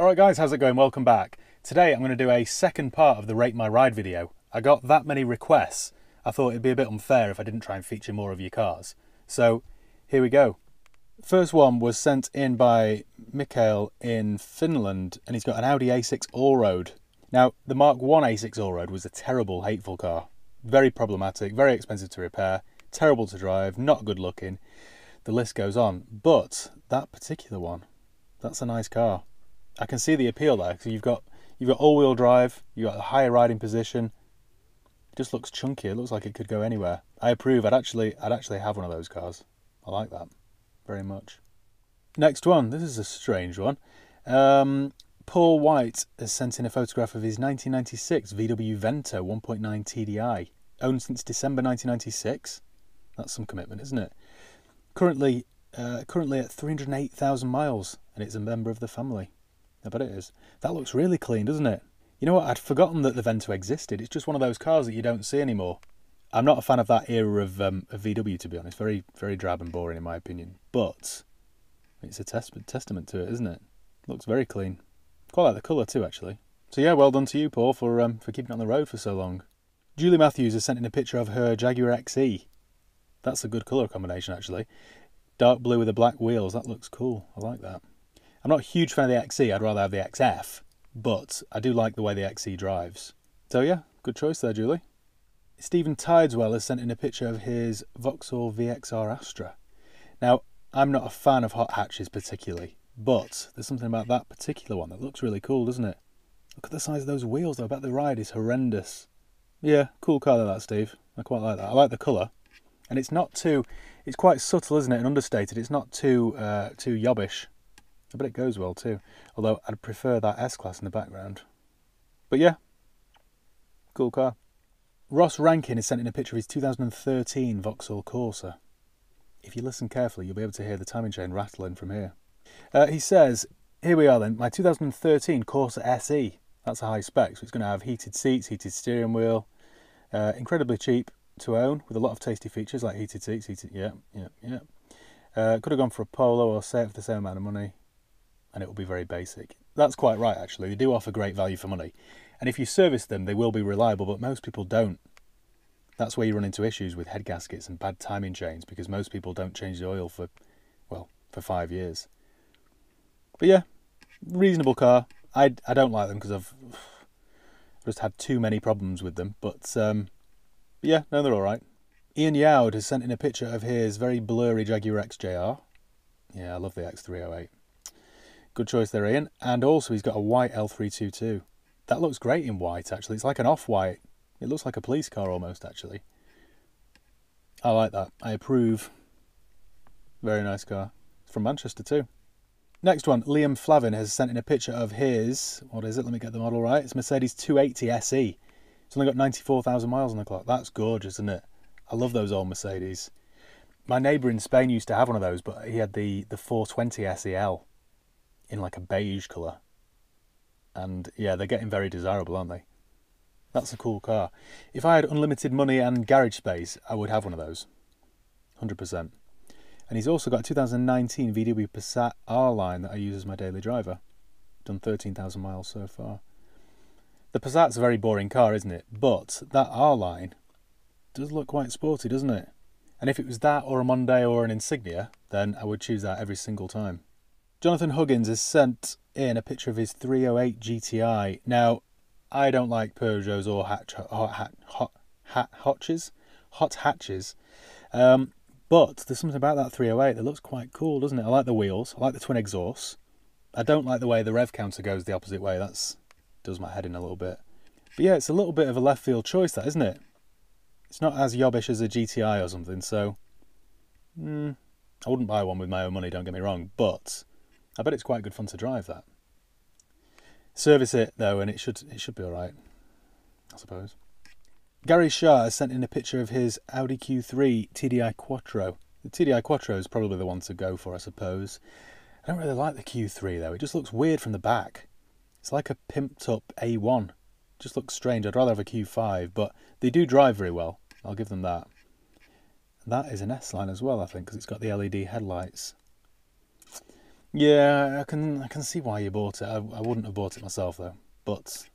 Alright guys, how's it going? Welcome back. Today I'm going to do a second part of the Rate My Ride video. I got that many requests, I thought it'd be a bit unfair if I didn't try and feature more of your cars. So, here we go. First one was sent in by Mikhail in Finland, and he's got an Audi A6 Allroad. Now, the Mark 1 A6 Allroad was a terrible, hateful car. Very problematic, very expensive to repair, terrible to drive, not good looking. The list goes on, but that particular one, that's a nice car. I can see the appeal there, because you've got all-wheel drive, you've got a higher riding position. It just looks chunky, it looks like it could go anywhere. I approve, I'd actually have one of those cars. I like that very much. Next one, this is a strange one. Paul White has sent in a photograph of his 1996 VW Vento 1.9 TDI, owned since December 1996. That's some commitment, isn't it? Currently at 308,000 miles, and it's a member of the family. I bet it is. That looks really clean, doesn't it? You know what, I'd forgotten that the Vento existed. It's just one of those cars that you don't see anymore. I'm not a fan of that era of VW, to be honest. Very, very drab and boring in my opinion. But it's a testament to it, isn't it? Looks very clean. Quite like the colour too, actually. So yeah, well done to you, Paul, for keeping it on the road for so long. Julie Matthews has sent in a picture of her Jaguar XE. That's a good colour combination, actually. Dark blue with the black wheels. That looks cool. I like that. I'm not a huge fan of the XE, I'd rather have the XF, but I do like the way the XE drives. So yeah, good choice there, Julie. Stephen Tideswell has sent in a picture of his Vauxhall VXR Astra. Now, I'm not a fan of hot hatches particularly, but there's something about that particular one that looks really cool, doesn't it? Look at the size of those wheels though, I bet the ride is horrendous. Yeah, cool car that, Steve. I quite like that. I like the colour. And it's not too, it's quite subtle, isn't it, and understated. It's not too yobbish. I bet it goes well too, although I'd prefer that S-Class in the background. But yeah, cool car. Ross Rankin has sent in a picture of his 2013 Vauxhall Corsa. If you listen carefully, you'll be able to hear the timing chain rattling from here. He says, here we are then, my 2013 Corsa SE. That's a high spec, so it's going to have heated seats, heated steering wheel, incredibly cheap to own, with a lot of tasty features like heated seats, yeah. Could have gone for a Polo or Seat for the same amount of money. And it will be very basic. That's quite right, actually. They do offer great value for money. And if you service them, they will be reliable, but most people don't. That's where you run into issues with head gaskets and bad timing chains, because most people don't change the oil for, well, for 5 years. But yeah, reasonable car. I don't like them because I've just had too many problems with them. But yeah, no, they're all right. Ian Yowd has sent in a picture of his very blurry Jaguar XJR. Yeah, I love the X308. Good choice there, Ian. And also he's got a white L322. That looks great in white, actually. It's like an off-white. It looks like a police car almost, actually. I like that. I approve. Very nice car. It's from Manchester too. Next one, Liam Flavin has sent in a picture of his, what is it? Let me get the model right. It's Mercedes 280 SE. It's only got 94,000 miles on the clock. That's gorgeous, isn't it? I love those old Mercedes. My neighbour in Spain used to have one of those, but he had the 420 SEL. In like a beige colour, and yeah, they're getting very desirable, aren't they? That's a cool car. If I had unlimited money and garage space, I would have one of those, 100%. And he's also got a 2019 VW Passat R-Line that I use as my daily driver. Done 13,000 miles so far. The Passat's a very boring car, isn't it? But that R-Line does look quite sporty, doesn't it? And if it was that or a Mondeo or an Insignia, then I would choose that every single time. Jonathan Huggins has sent in a picture of his 308 GTI. Now, I don't like Peugeots or hot hatches, but there's something about that 308 that looks quite cool, doesn't it? I like the wheels, I like the twin exhausts. I don't like the way the rev counter goes the opposite way. That does my head in a little bit. But yeah, it's a little bit of a left field choice, that, isn't it? It's not as yobbish as a GTI or something, so... I wouldn't buy one with my own money, don't get me wrong, but... I bet it's quite good fun to drive that. Service it though, and it should be all right, I suppose. Gary Shaw has sent in a picture of his Audi Q3 TDI Quattro. The TDI Quattro is probably the one to go for, I suppose. I don't really like the Q3 though. It just looks weird from the back. It's like a pimped up A1. It just looks strange. I'd rather have a Q5, but they do drive very well. I'll give them that. And that is an S-Line as well, I think, because it's got the LED headlights. Yeah, I can see why you bought it. I wouldn't have bought it myself though. But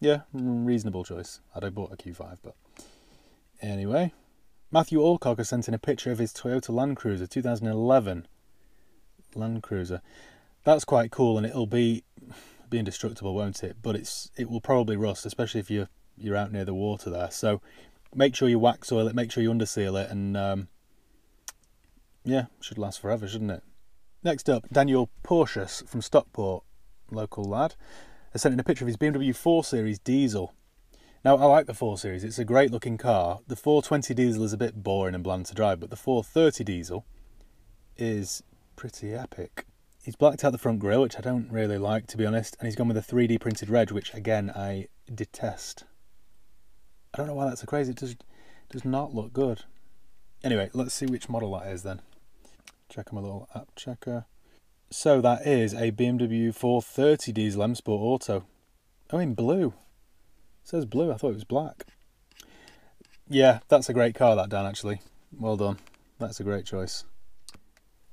yeah, reasonable choice. I'd have bought a Q5, but anyway. Matthew Alcock has sent in a picture of his Toyota Land Cruiser 2011. Land Cruiser. That's quite cool, and it'll be indestructible, won't it? But it will probably rust, especially if you're out near the water there. So make sure you wax oil it, make sure you underseal it, and yeah, should last forever, shouldn't it? Next up, Daniel Porscheus from Stockport, local lad, has sent in a picture of his BMW 4 Series diesel. Now, I like the 4 Series, it's a great looking car. The 420 diesel is a bit boring and bland to drive, but the 430 diesel is pretty epic. He's blacked out the front grille, which I don't really like, to be honest, and he's gone with a 3D printed reg, which again I detest. I don't know why that's so crazy, it does not look good. Anyway, let's see which model that is then. Check on my little app checker. So that is a BMW 430 diesel M Sport Auto. Oh, in blue. It says blue, I thought it was black. Yeah, that's a great car that, Dan, actually. Well done, that's a great choice.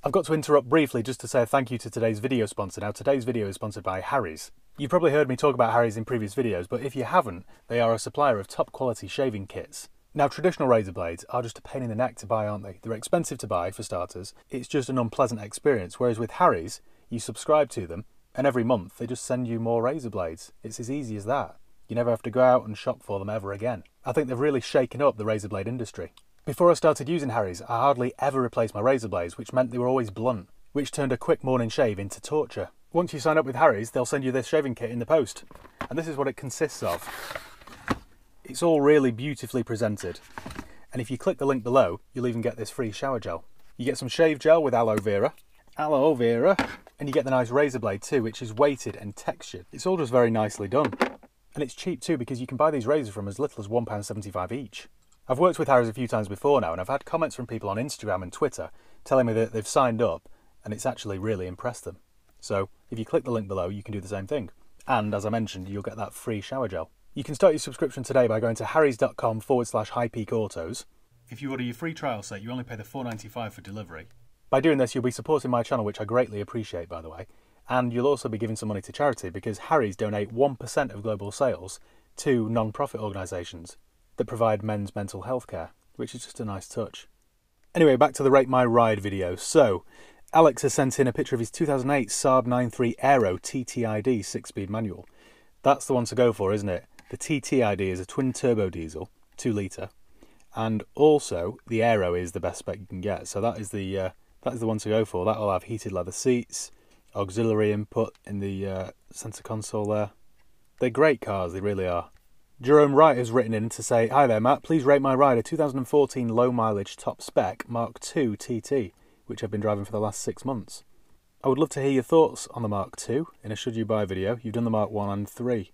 I've got to interrupt briefly just to say a thank you to today's video sponsor. Now, today's video is sponsored by Harry's. You've probably heard me talk about Harry's in previous videos, but if you haven't, they are a supplier of top quality shaving kits. Now, traditional razor blades are just a pain in the neck to buy, aren't they? They're expensive to buy, for starters. It's just an unpleasant experience, whereas with Harry's, you subscribe to them, and every month they just send you more razor blades. It's as easy as that. You never have to go out and shop for them ever again. I think they've really shaken up the razor blade industry. Before I started using Harry's, I hardly ever replaced my razor blades, which meant they were always blunt, which turned a quick morning shave into torture. Once you sign up with Harry's, they'll send you this shaving kit in the post, and this is what it consists of. It's all really beautifully presented, and if you click the link below, you'll even get this free shower gel. You get some shave gel with aloe vera, and you get the nice razor blade too, which is weighted and textured. It's all just very nicely done, and it's cheap too, because you can buy these razors from as little as £1.75 each. I've worked with Harry's a few times before now, and I've had comments from people on Instagram and Twitter telling me that they've signed up and it's actually really impressed them. So if you click the link below, you can do the same thing. And as I mentioned, you'll get that free shower gel. You can start your subscription today by going to harrys.com/highpeakautos. If you order your free trial set, you only pay the $4.95 for delivery. By doing this, you'll be supporting my channel, which I greatly appreciate, by the way. And you'll also be giving some money to charity, because Harry's donate 1% of global sales to non-profit organisations that provide men's mental health care, which is just a nice touch. Anyway, back to the Rate My Ride video. So, Alex has sent in a picture of his 2008 Saab 9.3 Aero TTID 6-speed manual. That's the one to go for, isn't it? The TTID is a twin-turbo diesel, 2 litre, and also the Aero is the best spec you can get, so that is the one to go for. That'll have heated leather seats, auxiliary input in the centre console there. They're great cars, they really are. Jerome Wright has written in to say, "Hi there, Matt, please rate my ride a 2014 low mileage top spec Mark II TT, which I've been driving for the last 6 months. I would love to hear your thoughts on the Mark II in a Should You Buy video. You've done the Mark I and III.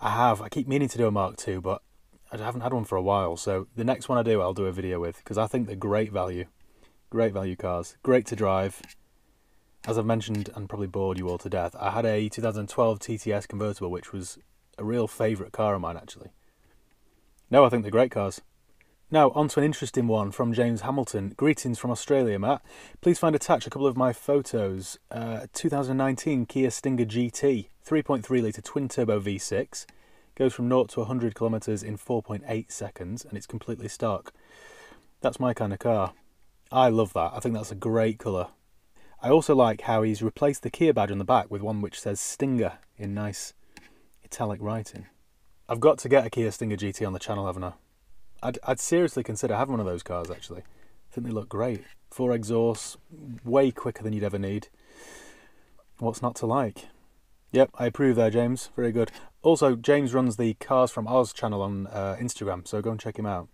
I have. I keep meaning to do a Mark II, but I haven't had one for a while, so the next one I do, I'll do a video with, because I think they're great value. Great value cars. Great to drive. As I've mentioned, and probably bored you all to death, I had a 2012 TTS convertible, which was a real favourite car of mine, actually. No, I think they're great cars. Now, on to an interesting one from James Hamilton. Greetings from Australia, Matt. Please find attached a couple of my photos. 2019 Kia Stinger GT, 3.3 litre twin-turbo V6. Goes from 0 to 100 kilometres in 4.8 seconds, and it's completely stock. That's my kind of car. I love that. I think that's a great colour. I also like how he's replaced the Kia badge on the back with one which says Stinger in nice metallic writing. I've got to get a Kia Stinger GT on the channel, haven't I? I'd seriously consider having one of those cars, actually. I think they look great. 4 exhausts, way quicker than you'd ever need. What's not to like? Yep, I approve there, James. Very good. Also, James runs the Cars from Oz channel on Instagram, so go and check him out.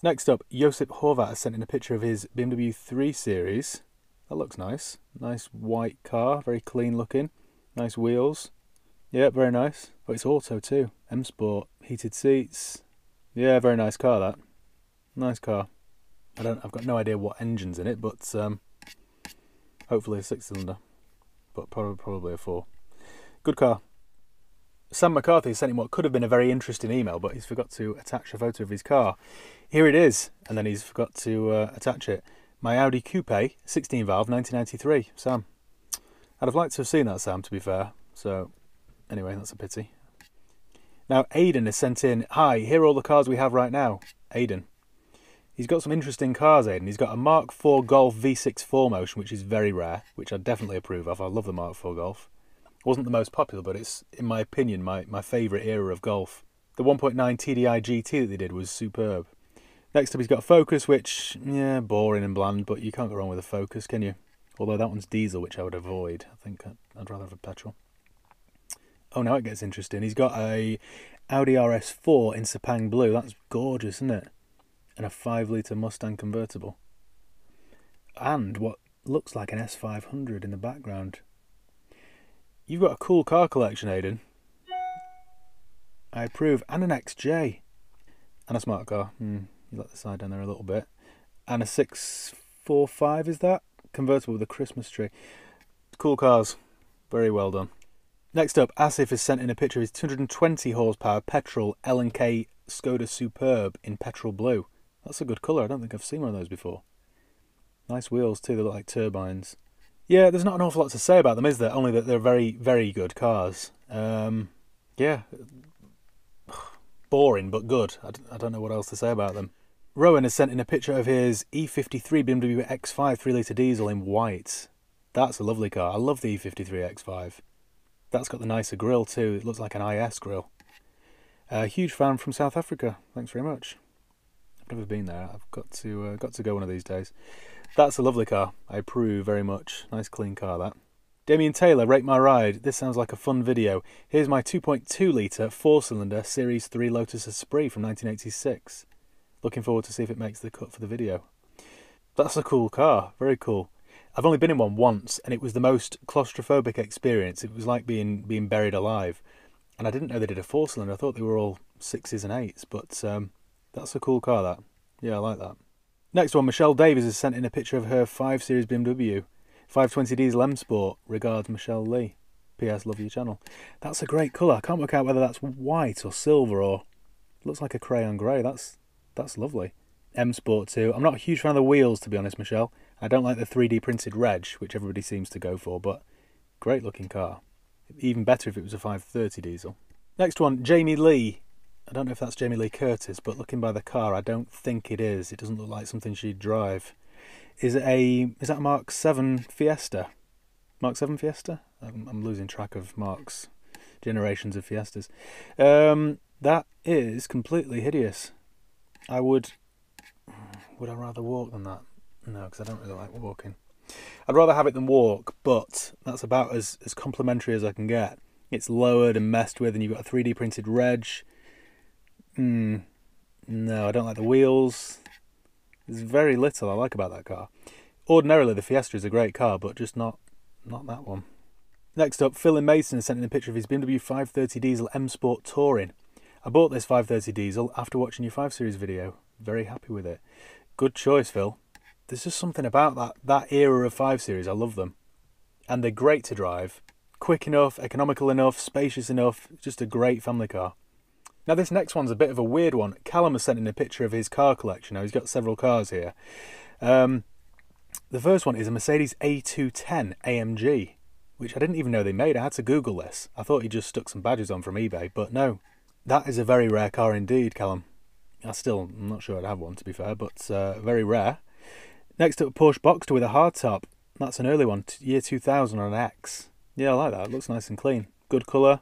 Next up, Josip Horvat has sent in a picture of his BMW 3 Series. That looks nice. Nice white car, very clean looking. Nice wheels. Yeah, very nice. Oh, it's auto too. M Sport, heated seats. Yeah, very nice car that. Nice car. I've got no idea what engine's in it, but hopefully a 6-cylinder, but probably a 4. Good car. Sam McCarthy sent him what could have been a very interesting email, but he's forgot to attach a photo of his car. Here it is, and then he's forgot to attach it. My Audi Coupe, 16 valve, 1993. Sam, I'd have liked to have seen that, Sam, to be fair. So, anyway, that's a pity. Now, Aiden has sent in, hi, here are all the cars we have right now. Aiden. He's got some interesting cars, Aiden. He's got a Mark IV Golf V6 4Motion, which is very rare, which I definitely approve of. I love the Mark IV Golf. It wasn't the most popular, but it's, in my opinion, my favourite era of golf. The 1.9 TDI GT that they did was superb. Next up, he's got a Focus, which, yeah, boring and bland, but you can't go wrong with a Focus, can you? Although that one's diesel, which I would avoid. I think I'd rather have a petrol. Oh, now it gets interesting. He's got a Audi RS4 in Sepang Blue. That's gorgeous, isn't it? And a 5-litre Mustang convertible. And what looks like an S500 in the background. You've got a cool car collection, Aiden. I approve. And an XJ. And a smart car. You let the side down there a little bit. And a 645, is that? Convertible with a Christmas tree. Cool cars. Very well done. Next up, Asif has sent in a picture of his 220 horsepower petrol L&K Skoda Superb in petrol blue. That's a good colour. I don't think I've seen one of those before. Nice wheels too. They look like turbines. Yeah, there's not an awful lot to say about them, is there? Only that they're very, very good cars. Yeah. Boring, but good. I don't know what else to say about them. Rowan has sent in a picture of his E53 BMW X5 3-litre diesel in white. That's a lovely car. I love the E53 X5. That's got the nicer grille too. It looks like an IS grille. A huge fan from South Africa. Thanks very much. I've never been there. I've got to go one of these days. That's a lovely car. I approve very much. Nice clean car that. Damien Taylor, rate my ride. This sounds like a fun video. Here's my 2.2 litre 4-cylinder Series 3 Lotus Esprit from 1986. Looking forward to see if it makes the cut for the video. That's a cool car. Very cool. I've only been in one once, and it was the most claustrophobic experience. It was like being buried alive. And I didn't know they did a 4-cylinder. I thought they were all 6s and 8s, but that's a cool car, that. Yeah, I like that. Next one, Michelle Davis has sent in a picture of her 5 Series BMW. 520 Diesel M Sport. Regards, Michelle Lee. P.S. Love your channel. That's a great colour. I can't work out whether that's white or silver or... Looks like a crayon grey. That's lovely. M Sport 2. I'm not a huge fan of the wheels, to be honest, Michelle. I don't like the 3D printed reg, which everybody seems to go for, but great looking car. Even better if it was a 530 diesel. Next one, Jamie Lee. I don't know if that's Jamie Lee Curtis, but looking by the car, I don't think it is. It doesn't look like something she'd drive. Is that a Mark 7 Fiesta? Mark 7 Fiesta? I'm losing track of Mark's generations of Fiestas. That is completely hideous. Would I rather walk than that? No, because I don't really like walking. I'd rather have it than walk, but that's about as complimentary as I can get. It's lowered and messed with, and you've got a 3D printed reg. No, I don't like the wheels. There's very little I like about that car. Ordinarily, the Fiesta is a great car, but just not that one. Next up, Phil and Mason has sent in a picture of his BMW 530 Diesel M Sport Touring. I bought this 530 Diesel after watching your 5 Series video. Very happy with it. Good choice, Phil. There's just something about that era of 5 Series. I love them. And they're great to drive. Quick enough, economical enough, spacious enough. Just a great family car. Now this next one's a bit of a weird one. Callum has sent in a picture of his car collection. Now he's got several cars here. The first one is a Mercedes A210 AMG, which I didn't even know they made. I had to Google this. I thought he just stuck some badges on from eBay, but no. That is a very rare car indeed, Callum. I'm not sure I'd have one, to be fair, but very rare. Next up, Porsche Boxster with a hardtop. That's an early one, year 2000 on an X. Yeah, I like that. It looks nice and clean. Good colour.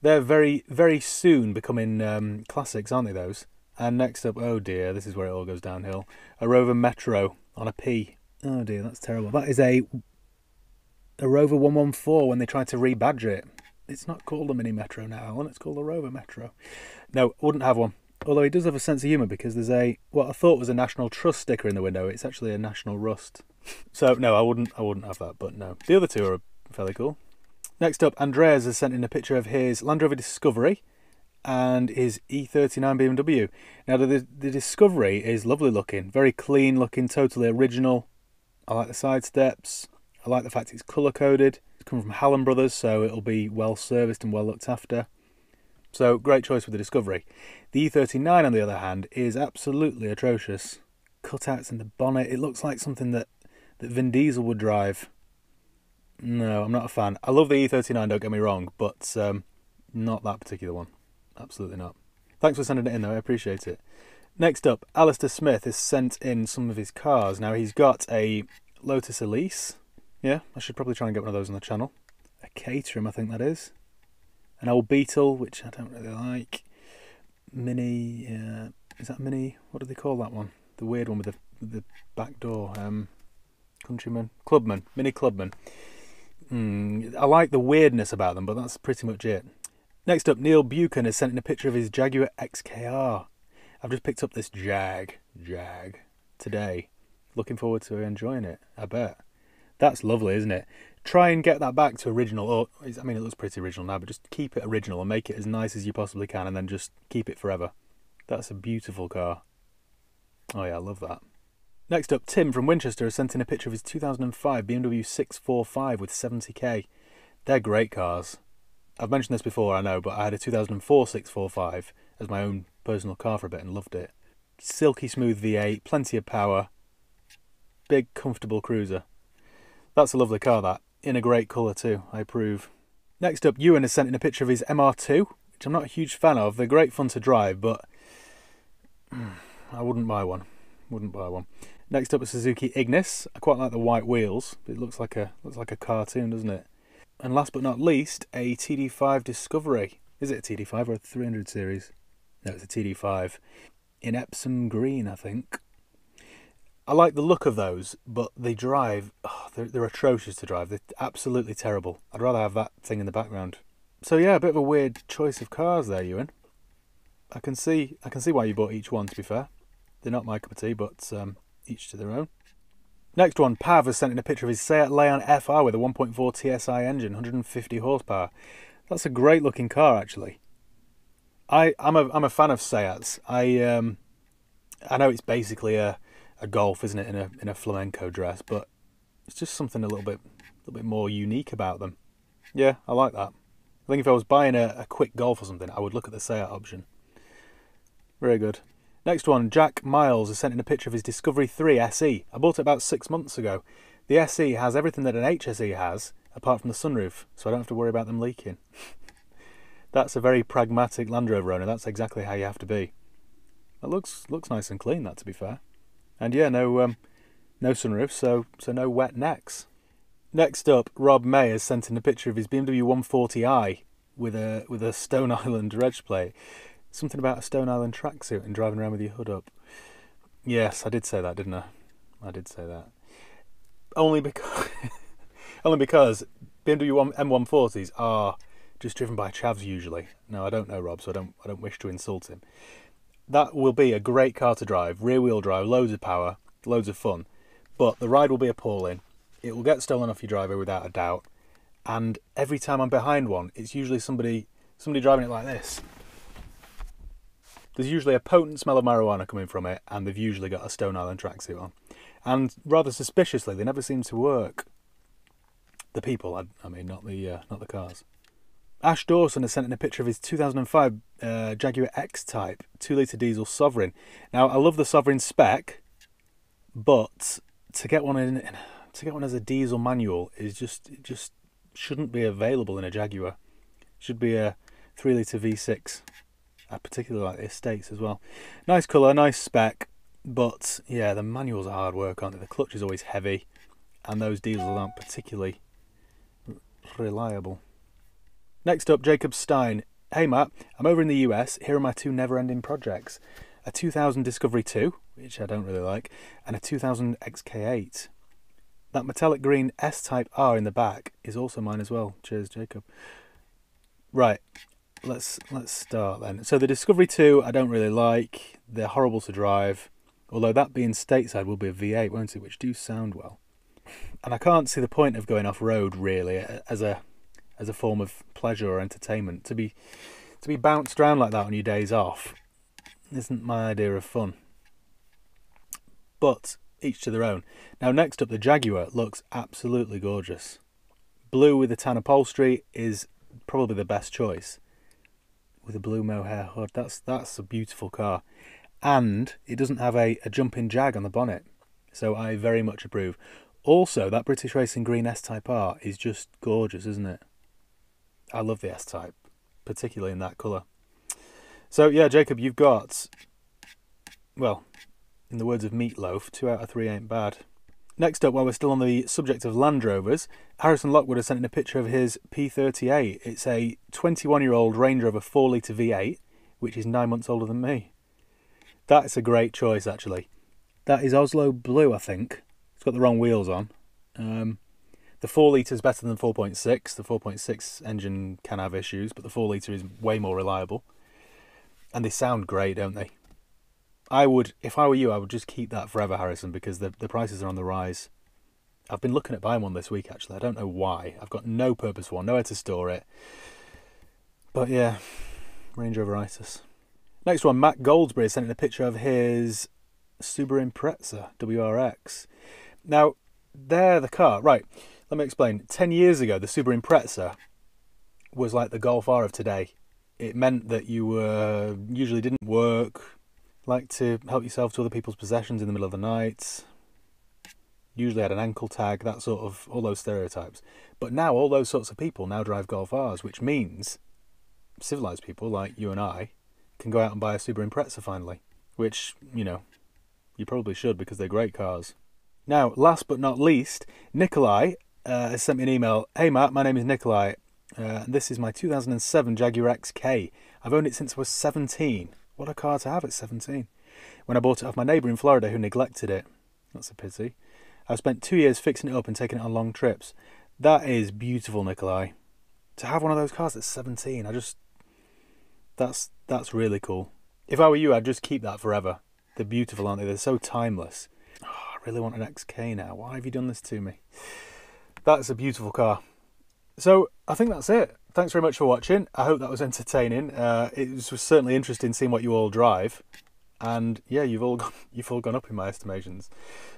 They're very, very soon becoming classics, aren't they, those? And next up, oh dear, this is where it all goes downhill. A Rover Metro on a P. Oh dear, that's terrible. That is a Rover 114 when they tried to rebadge it. It's not called a Mini Metro now, Alan. It's called a Rover Metro. No, wouldn't have one. Although he does have a sense of humour because there's what I thought was a National Trust sticker in the window. It's actually a National Rust. So no, I wouldn't have that, but no. The other two are fairly cool. Next up, Andreas has sent in a picture of his Land Rover Discovery and his E39 BMW. Now the Discovery is lovely looking, very clean looking, totally original. I like the side steps. I like the fact it's colour coded. It's come from Hallam Brothers, so it'll be well serviced and well looked after. So, great choice with the Discovery. The E39, on the other hand, is absolutely atrocious. Cutouts in the bonnet. It looks like something that Vin Diesel would drive. No, I'm not a fan. I love the E39, don't get me wrong, but not that particular one. Absolutely not. Thanks for sending it in, though. I appreciate it. Next up, Alistair Smith has sent in some of his cars. Now, he's got a Lotus Elise. Yeah, I should probably try and get one of those on the channel. A Caterham, I think that is. An old Beetle, which I don't really like. Mini, is that Mini? What do they call that one? The weird one with the back door. Countryman? Clubman. Mini Clubman. I like the weirdness about them, but that's pretty much it. Next up, Neil Buchan has sent in a picture of his Jaguar XKR. I've just picked up this Jag today. Looking forward to enjoying it, I bet. That's lovely, isn't it? Try and get that back to original. Or, I mean, it looks pretty original now, but just keep it original and make it as nice as you possibly can and then just keep it forever. That's a beautiful car. Oh yeah, I love that. Next up, Tim from Winchester has sent in a picture of his 2005 BMW 645 with 70k. They're great cars. I've mentioned this before, I know, but I had a 2004 645 as my own personal car for a bit and loved it. Silky smooth V8, plenty of power, big comfortable cruiser. That's a lovely car, that, in a great colour too, I approve. Next up, Ewan has sent in a picture of his MR2, which I'm not a huge fan of. They're great fun to drive, but I wouldn't buy one. Wouldn't buy one. Next up is Suzuki Ignis. I quite like the white wheels, but it looks like a cartoon, doesn't it? And last but not least, a TD5 Discovery. Is it a TD5 or a 300 series? No, it's a TD5 in Epsom Green, I think. I like the look of those, but they drive, they're atrocious to drive. They're absolutely terrible. I'd rather have that thing in the background. So yeah, a bit of a weird choice of cars there, Ewan. I can see why you bought each one, to be fair. They're not my cup of tea, but each to their own. Next one, Pav has sent in a picture of his Seat Leon FR with a 1.4 TSI engine, 150 horsepower. That's a great looking car, actually. I'm a fan of Seats. I know it's basically a Golf, isn't it, in a flamenco dress, but it's just something a little bit more unique about them. Yeah, I like that. I think if I was buying a quick Golf or something, I would look at the Seat option. Very good. Next one, Jack Miles has sent in a picture of his Discovery 3 SE. I bought it about 6 months ago. The SE has everything that an HSE has, apart from the sunroof, so I don't have to worry about them leaking. That's a very pragmatic Land Rover owner. That's exactly how you have to be. That looks nice and clean, that, to be fair. And yeah, no sunroof, so no wet necks. Next up, Rob May has sent in a picture of his BMW 140i with a Stone Island reg plate. Something about a Stone Island tracksuit and driving around with your hood up. Yes, I did say that, didn't I? I did say that. Only because BMW M140s are just driven by chavs usually. No, I don't know Rob, so I don't wish to insult him. That will be a great car to drive, rear-wheel drive, loads of power, loads of fun, but the ride will be appalling. It will get stolen off your driver without a doubt, and every time I'm behind one, it's usually somebody driving it like this. There's usually a potent smell of marijuana coming from it, and they've usually got a Stone Island tracksuit on. And rather suspiciously, they never seem to work. The people, I mean, not the cars. Ash Dawson has sent in a picture of his 2005 Jaguar X-Type 2-litre diesel Sovereign. Now, I love the Sovereign spec, but to get one as a diesel manual is just shouldn't be available in a Jaguar. It should be a 3-litre V6. I particularly like the Estates as well. Nice colour, nice spec, but yeah, the manuals are hard work, aren't they? The clutch is always heavy, and those diesels aren't particularly reliable. Next up, Jacob Stein. Hey Matt, I'm over in the US, here are my two never-ending projects. A 2000 Discovery 2, which I don't really like, and a 2000 XK8. That metallic green S-Type R in the back is also mine as well. Cheers, Jacob. Right, let's start then. So the Discovery 2 I don't really like. They're horrible to drive, although that being stateside will be a V8, won't it, which do sound well. And I can't see the point of going off-road, really, as a form of pleasure or entertainment. To be bounced around like that on your days off isn't my idea of fun. But each to their own. Now next up, the Jaguar looks absolutely gorgeous. Blue with the tan upholstery is probably the best choice. With a blue mohair hood, that's a beautiful car. And it doesn't have a jumping jag on the bonnet. So I very much approve. Also, that British Racing green S-Type R is just gorgeous, isn't it? I love the S-Type, particularly in that colour. So, yeah, Jacob, you've got, well, in the words of Meatloaf, 2 out of 3 ain't bad. Next up, while we're still on the subject of Land Rovers, Harrison Lockwood has sent in a picture of his P38. It's a 21-year-old Range Rover 4-litre V8, which is 9 months older than me. That's a great choice, actually. That is Oslo Blue, I think. It's got the wrong wheels on. The 4-litre is better than 4.6. The 4.6 engine can have issues, but the 4-litre is way more reliable. And they sound great, don't they? I would, if I were you, I would just keep that forever, Harrison, because the prices are on the rise. I've been looking at buying one this week, actually. I don't know why. I've got no purpose for one, nowhere to store it. But yeah, Range Rover ISIS. Next one, Matt Goldsberry sent in a picture of his Subaru Impreza WRX. Now, they're the car. Right, let me explain. 10 years ago, the Subaru Impreza was like the Golf R of today. It meant that you were usually didn't work, like to help yourself to other people's possessions in the middle of the night, usually had an ankle tag, that sort of, all those stereotypes. But now all those sorts of people now drive Golf Rs, which means civilised people like you and I can go out and buy a Subaru Impreza finally, which, you know, you probably should because they're great cars. Now, last but not least, Nikolai has sent me an email. Hey Matt, my name is Nikolai, and this is my 2007 Jaguar XK. I've owned it since I was 17. What a car to have at 17. When I bought it off my neighbour in Florida who neglected it. That's a pity. I've spent 2 years fixing it up and taking it on long trips. That is beautiful, Nikolai. To have one of those cars at 17, I just... That's really cool. If I were you, I'd just keep that forever. They're beautiful, aren't they? They're so timeless. Oh, I really want an XK now. Why have you done this to me? That's a beautiful car. So, I think that's it. Thanks very much for watching. I hope that was entertaining. It was certainly interesting seeing what you all drive, and yeah, you've all gone up in my estimations.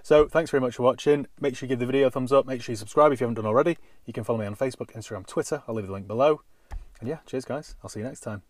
So thanks very much for watching. Make sure you give the video a thumbs up. Make sure you subscribe if you haven't done already. You can follow me on Facebook, Instagram, Twitter. I'll leave the link below. And yeah, cheers guys. I'll see you next time.